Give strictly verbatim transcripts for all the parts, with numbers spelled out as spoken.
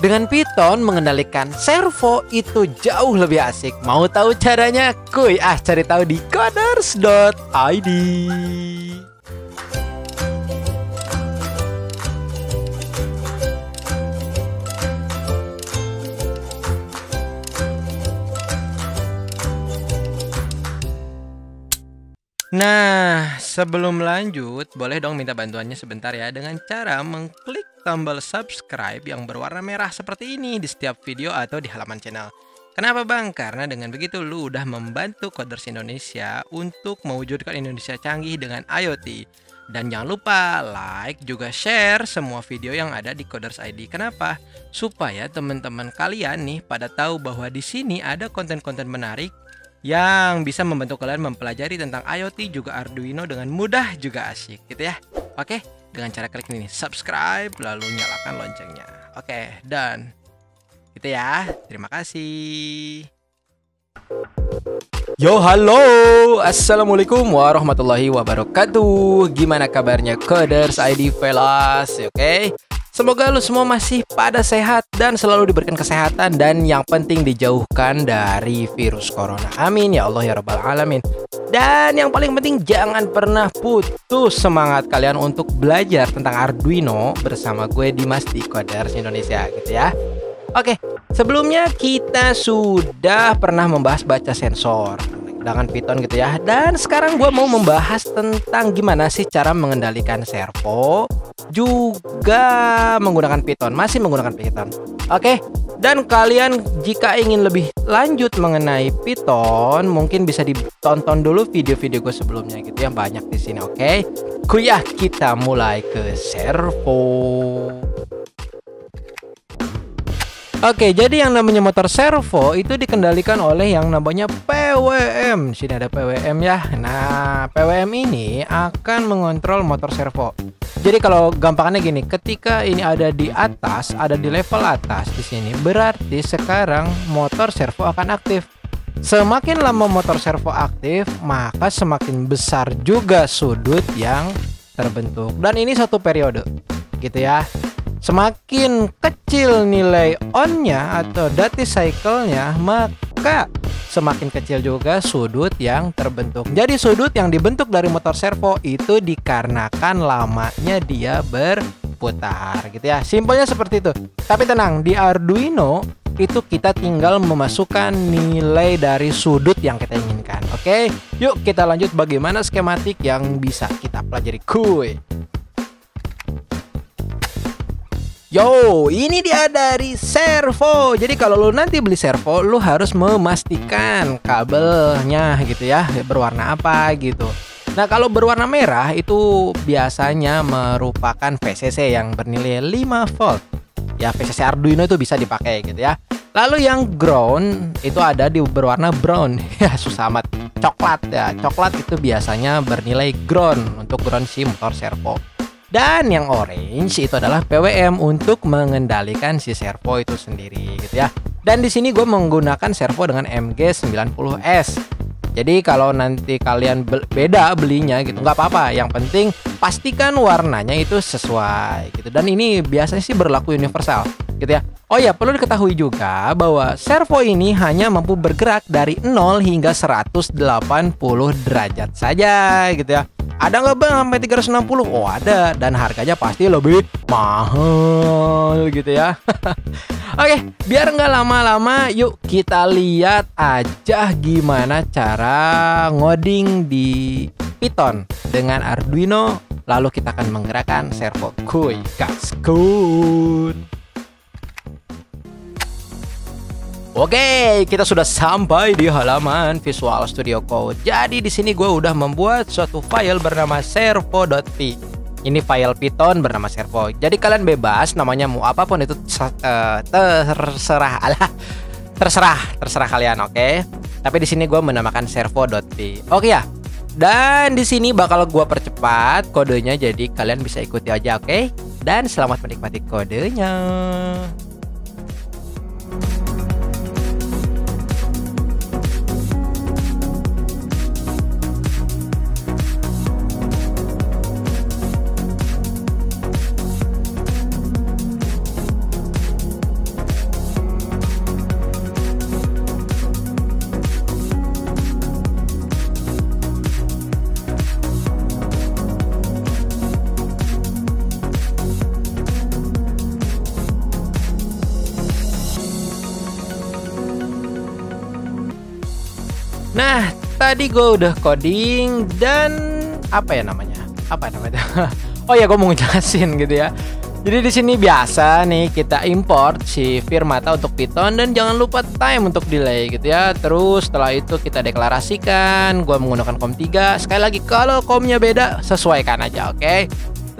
Dengan Python mengendalikan servo itu jauh lebih asik. Mau tahu caranya? Kuy, ah cari tahu di coders dot i d. Nah, sebelum lanjut, boleh dong minta bantuannya sebentar ya dengan cara mengklik tombol subscribe yang berwarna merah seperti ini di setiap video atau di halaman channel. Kenapa bang? Karena dengan begitu lu udah membantu Coders Indonesia untuk mewujudkan Indonesia canggih dengan I o T. Dan jangan lupa like juga share semua video yang ada di Coders I D. Kenapa? Supaya teman-teman kalian nih pada tahu bahwa di sini ada konten-konten menarik yang bisa membantu kalian mempelajari tentang I o T juga Arduino dengan mudah juga asyik gitu ya. Oke, dengan cara klik ini subscribe lalu nyalakan loncengnya. Oke, done gitu ya. Terima kasih. Yo, halo, assalamualaikum warahmatullahi wabarakatuh. Gimana kabarnya Coders I D Velas? Oke, semoga lu semua masih pada sehat dan selalu diberikan kesehatan dan yang penting dijauhkan dari virus corona. Amin ya Allah ya Rabbal Alamin. Dan yang paling penting jangan pernah putus semangat kalian untuk belajar tentang Arduino bersama gue Dimas di Coders Indonesia gitu ya. Oke, sebelumnya kita sudah pernah membahas baca sensor dengan Python gitu ya. Dan sekarang gue mau membahas tentang gimana sih cara mengendalikan servo juga menggunakan Python, masih menggunakan Python. Oke, dan kalian jika ingin lebih lanjut mengenai Python, mungkin bisa ditonton dulu video-video gue sebelumnya gitu yang banyak di sini. Oke, kuliah kita mulai ke servo. Oke, jadi yang namanya motor servo itu dikendalikan oleh yang namanya P W M. Sini ada P W M ya. Nah, P W M ini akan mengontrol motor servo. Jadi kalau gampangannya gini, ketika ini ada di atas, ada di level atas di sini, berarti sekarang motor servo akan aktif. Semakin lama motor servo aktif, maka semakin besar juga sudut yang terbentuk. Dan ini satu periode, gitu ya. Semakin kecil nilai on-nya atau duty cycle-nya, maka semakin kecil juga sudut yang terbentuk. Jadi sudut yang dibentuk dari motor servo itu dikarenakan lamanya dia berputar gitu ya. Simpelnya seperti itu. Tapi tenang, di Arduino itu kita tinggal memasukkan nilai dari sudut yang kita inginkan. Oke, yuk kita lanjut bagaimana skematik yang bisa kita pelajari. Kuy. Yo, ini dia dari servo. Jadi kalau lu nanti beli servo, lu harus memastikan kabelnya gitu ya, berwarna apa gitu. Nah, kalau berwarna merah itu biasanya merupakan V C C yang bernilai lima volt. Ya, V C C Arduino itu bisa dipakai gitu ya. Lalu yang ground itu ada di berwarna brown. Ya, susah amat. Coklat ya. Coklat itu biasanya bernilai ground untuk ground si motor servo. Dan yang orange itu adalah P W M untuk mengendalikan si servo itu sendiri gitu ya. Dan di sini gue menggunakan servo dengan M G sembilan puluh S. Jadi kalau nanti kalian be beda belinya gitu nggak apa-apa. Yang penting pastikan warnanya itu sesuai gitu. Dan ini biasanya sih berlaku universal gitu ya. Oh ya, perlu diketahui juga bahwa servo ini hanya mampu bergerak dari nol hingga seratus delapan puluh derajat saja gitu ya. Ada nggak bang sampai tiga ratus enam puluh? Oh ada, dan harganya pasti lebih mahal gitu ya. Oke, biar nggak lama-lama yuk kita lihat aja gimana cara ngoding di Python dengan Arduino. Lalu kita akan menggerakkan servo. Kuy, kaskun. Oke, kita sudah sampai di halaman Visual Studio Code. Jadi di sini gue udah membuat suatu file bernama servo.py. Ini file Python bernama servo. Jadi kalian bebas namanya mau apapun itu terserah. Alah, terserah, terserah kalian, oke. Tapi di sini gue menamakan servo.py. Oke ya. Dan di sini bakal gue percepat kodenya jadi kalian bisa ikuti aja, oke. Dan selamat menikmati kodenya. Nah, tadi gue udah coding dan apa ya namanya? Apa namanya? Oh ya, gue mau ngejelasin gitu ya. Jadi di sini biasa nih kita import si Firmata untuk Python dan jangan lupa time untuk delay gitu ya. Terus setelah itu kita deklarasikan. Gue menggunakan COM tiga. Sekali lagi kalau COM-nya beda sesuaikan aja, oke? Okay?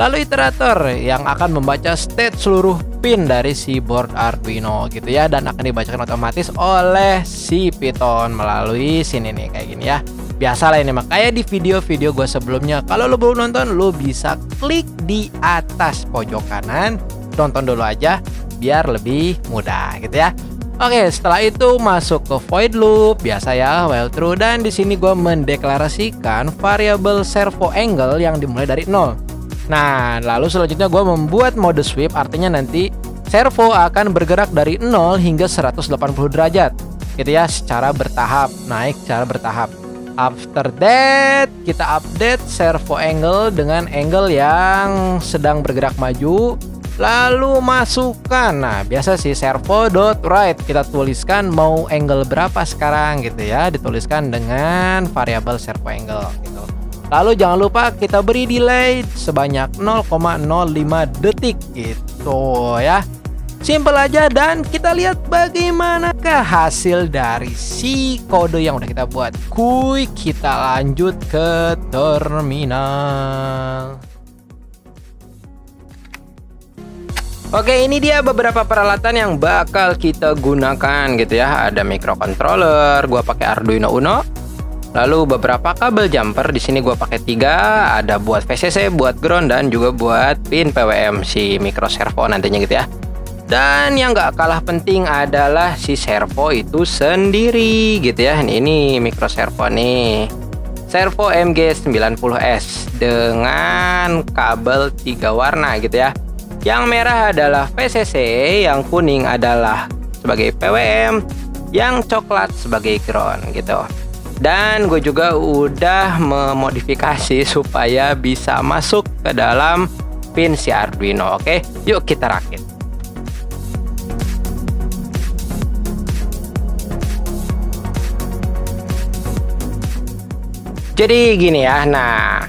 Lalu iterator yang akan membaca state seluruh pin dari si board Arduino gitu ya, dan akan dibacakan otomatis oleh si Python melalui sini nih kayak gini ya. Biasalah ini, makanya di video-video gue sebelumnya kalau lo belum nonton, lo bisa klik di atas pojok kanan, tonton dulu aja biar lebih mudah gitu ya. Oke, setelah itu masuk ke void loop biasa ya, while true, dan di sini gue mendeklarasikan variabel servo angle yang dimulai dari nol. Nah, lalu selanjutnya gue membuat mode sweep, artinya nanti servo akan bergerak dari nol hingga seratus delapan puluh derajat gitu ya, secara bertahap, naik secara bertahap. After that, kita update servo angle dengan angle yang sedang bergerak maju. Lalu masukkan, nah biasa sih servo.write, kita tuliskan mau angle berapa sekarang gitu ya, dituliskan dengan variabel servo angle gitu. Lalu jangan lupa kita beri delay sebanyak nol koma nol lima detik gitu ya. Simple aja, dan kita lihat bagaimanakah hasil dari si kode yang udah kita buat. Kuy, kita lanjut ke terminal. Oke, ini dia beberapa peralatan yang bakal kita gunakan gitu ya. Ada microcontroller, gua pakai Arduino Uno. Lalu beberapa kabel jumper, di sini gua pakai tiga. Ada buat V C C, buat ground, dan juga buat pin P W M si micro servo nantinya gitu ya. Dan yang gak kalah penting adalah si servo itu sendiri gitu ya. Ini micro servo nih, servo M G sembilan puluh S dengan kabel tiga warna gitu ya. Yang merah adalah V C C, yang kuning adalah sebagai P W M, yang coklat sebagai ground gitu. Dan gue juga udah memodifikasi supaya bisa masuk ke dalam pin si Arduino. Oke, yuk kita rakit. Jadi gini ya, nah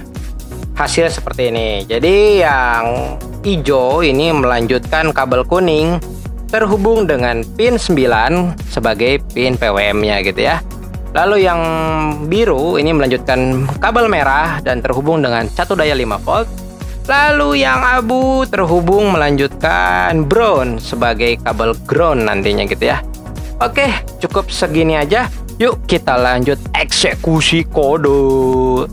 hasilnya seperti ini. Jadi yang hijau ini melanjutkan kabel kuning terhubung dengan pin sembilan sebagai pin P W M-nya gitu ya. Lalu yang biru ini melanjutkan kabel merah dan terhubung dengan satu daya lima volt. Lalu yang abu terhubung melanjutkan brown sebagai kabel ground nantinya gitu ya. Oke, cukup segini aja. Yuk kita lanjut eksekusi kode.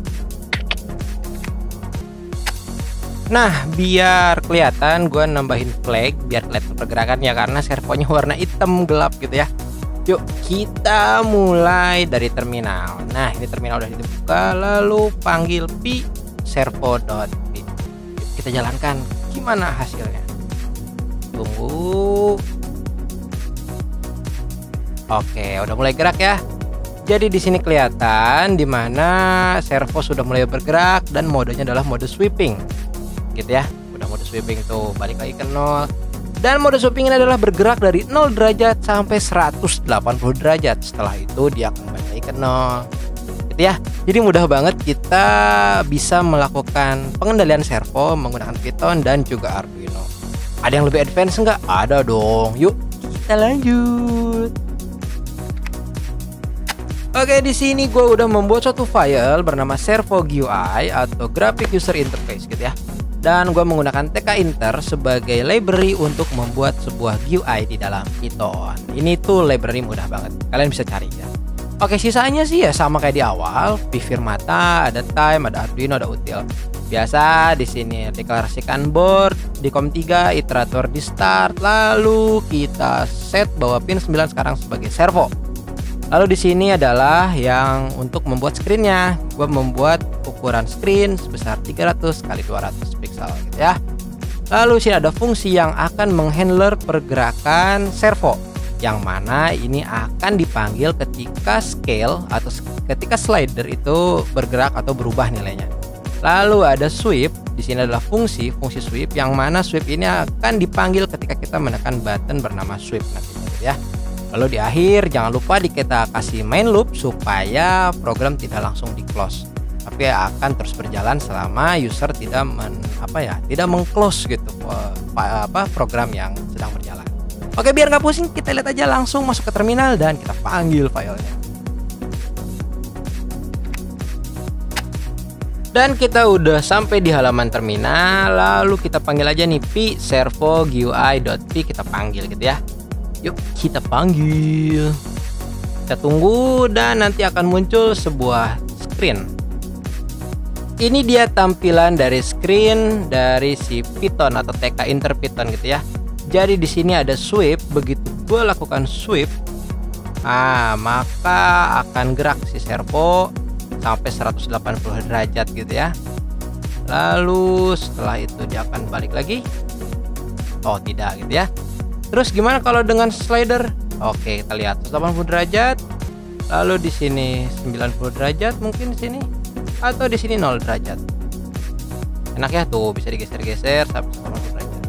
Nah, biar kelihatan gue nambahin flag biar kelihatan pergerakannya, karena servonya warna hitam gelap gitu ya. Yuk kita mulai dari terminal. Nah, ini terminal udah dibuka, lalu panggil pi servo.py. Kita jalankan, gimana hasilnya? Tunggu. Oke, udah mulai gerak ya. Jadi di sini kelihatan di mana servo sudah mulai bergerak dan modenya adalah mode sweeping. Gitu ya. Udah mode sweeping tuh, balik lagi ke nol. Dan mode sweeping ini adalah bergerak dari nol derajat sampai seratus delapan puluh derajat. Setelah itu dia akan balik lagi ke nol. Gitu ya. Jadi mudah banget kita bisa melakukan pengendalian servo menggunakan Python dan juga Arduino. Ada yang lebih advance enggak? Ada dong. Yuk, kita lanjut. Oke, di sini gue udah membuat suatu file bernama servo G U I atau graphic user interface gitu ya. Dan gue menggunakan Tkinter sebagai library untuk membuat sebuah G U I di dalam Python. Ini tuh library mudah banget, kalian bisa cari ya. Oke, sisanya sih ya sama kayak di awal, PyFirmata, ada time, ada Arduino, ada util. Biasa di sini deklarasikan board di COM tiga, iterator di start, lalu kita set bahwa pin sembilan sekarang sebagai servo. Lalu di sini adalah yang untuk membuat screennya. Gue membuat ukuran screen sebesar tiga ratus kali dua ratus pixel gitu ya. Lalu sini ada fungsi yang akan menghandler pergerakan servo, yang mana ini akan dipanggil ketika scale atau ketika slider itu bergerak atau berubah nilainya. Lalu ada sweep. Di sini adalah fungsi fungsi sweep, yang mana sweep ini akan dipanggil ketika kita menekan button bernama sweep nanti gitu ya. Lalu di akhir jangan lupa kita kasih main loop supaya program tidak langsung di close, tapi akan terus berjalan selama user tidak men, apa ya tidak mengclose gitu apa program yang sedang berjalan. Oke, biar nggak pusing kita lihat aja langsung masuk ke terminal dan kita panggil filenya. Dan kita udah sampai di halaman terminal, lalu kita panggil aja nih p servo gui.p, kita panggil gitu ya. Yuk kita panggil, kita tunggu dan nanti akan muncul sebuah screen. Ini dia tampilan dari screen dari si Python atau Tkinter Python gitu ya. Jadi di sini ada sweep, begitu gue lakukan sweep, ah maka akan gerak si servo sampai seratus delapan puluh derajat gitu ya. Lalu setelah itu dia akan balik lagi. Oh tidak gitu ya. Terus gimana kalau dengan slider? Oke, kita lihat seratus delapan puluh derajat. Lalu di sini sembilan puluh derajat mungkin di sini, atau di sini nol derajat. Enak ya tuh, bisa digeser-geser sampai seratus delapan puluh derajat.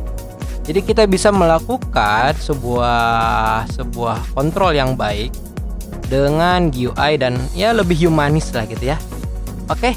Jadi kita bisa melakukan sebuah sebuah kontrol yang baik dengan G U I dan ya lebih humanis lah gitu ya. Oke,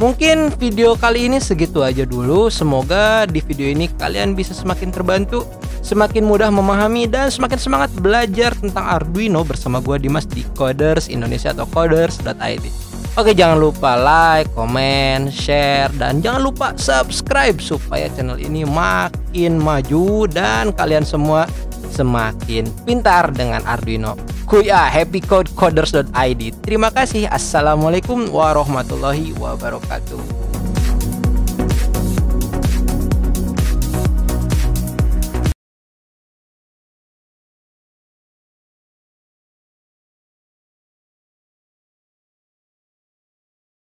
mungkin video kali ini segitu aja dulu. Semoga di video ini kalian bisa semakin terbantu, semakin mudah memahami, dan semakin semangat belajar tentang Arduino bersama gua Dimas di Coders Indonesia atau coders dot i d. Oke, jangan lupa like, comment, share, dan jangan lupa subscribe supaya channel ini makin maju dan kalian semua semakin pintar dengan Arduino. Kuya, happy code coders dot i d. Terima kasih. Assalamualaikum warahmatullahi wabarakatuh.